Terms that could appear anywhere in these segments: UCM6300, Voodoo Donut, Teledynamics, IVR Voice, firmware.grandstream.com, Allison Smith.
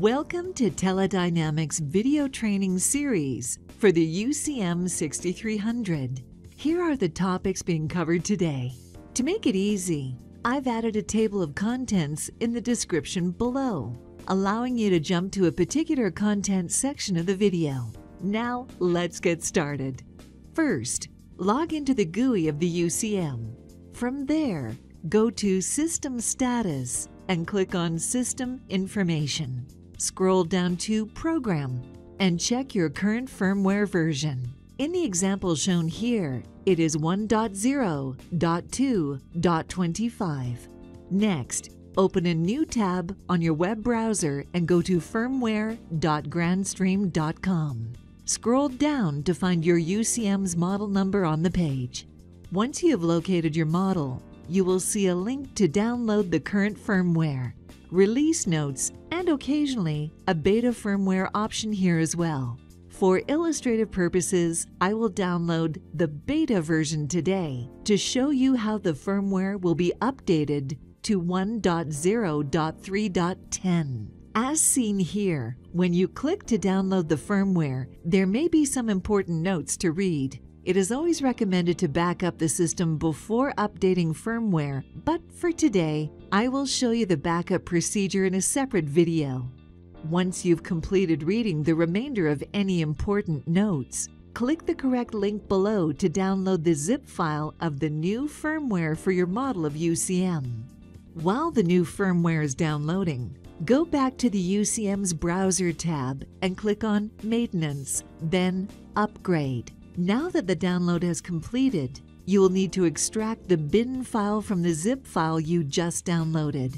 Welcome to Teledynamics video training series for the UCM6300. Here are the topics being covered today. To make it easy, I've added a table of contents in the description below, allowing you to jump to a particular content section of the video. Now, let's get started. First, log into the GUI of the UCM. From there, go to System Status and click on System Information. Scroll down to Program and check your current firmware version. In the example shown here, it is 1.0.2.25. Next, open a new tab on your web browser and go to firmware.grandstream.com. Scroll down to find your UCM's model number on the page. Once you have located your model, you will see a link to download the current firmware, release notes, and occasionally a beta firmware option here as well. For illustrative purposes, I will download the beta version today to show you how the firmware will be updated to 1.0.3.10. As seen here, when you click to download the firmware, there may be some important notes to read. It is always recommended to back up the system before updating firmware, but for today, I will show you the backup procedure in a separate video. Once you've completed reading the remainder of any important notes, click the correct link below to download the zip file of the new firmware for your model of UCM. While the new firmware is downloading, go back to the UCM's browser tab and click on Maintenance, then Upgrade. Now that the download has completed, you will need to extract the bin file from the zip file you just downloaded.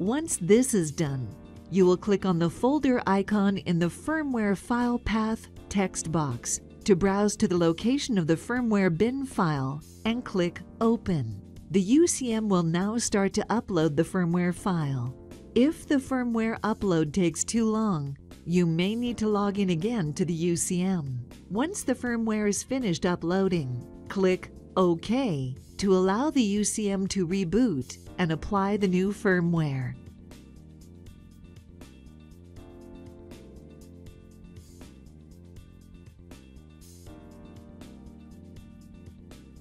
Once this is done, you will click on the folder icon in the Firmware File Path text box to browse to the location of the firmware bin file and click Open. The UCM will now start to upload the firmware file. If the firmware upload takes too long, you may need to log in again to the UCM. Once the firmware is finished uploading, click OK to allow the UCM to reboot and apply the new firmware.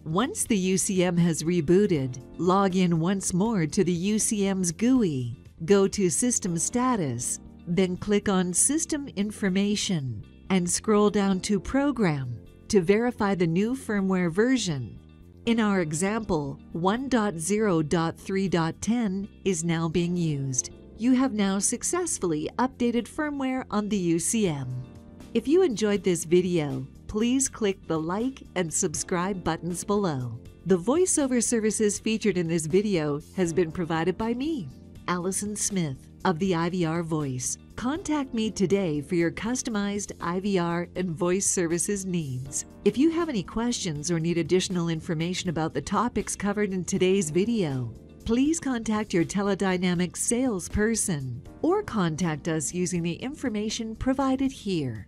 Once the UCM has rebooted, log in once more to the UCM's GUI. Go to System Status, then click on System Information and scroll down to Program to verify the new firmware version. In our example, 1.0.3.10 is now being used. You have now successfully updated firmware on the UCM. If you enjoyed this video, please click the like and subscribe buttons below. The voiceover services featured in this video has been provided by me, Allison Smith of the IVR Voice. Contact me today for your customized IVR and voice services needs. If you have any questions or need additional information about the topics covered in today's video, please contact your Teledynamics salesperson or contact us using the information provided here.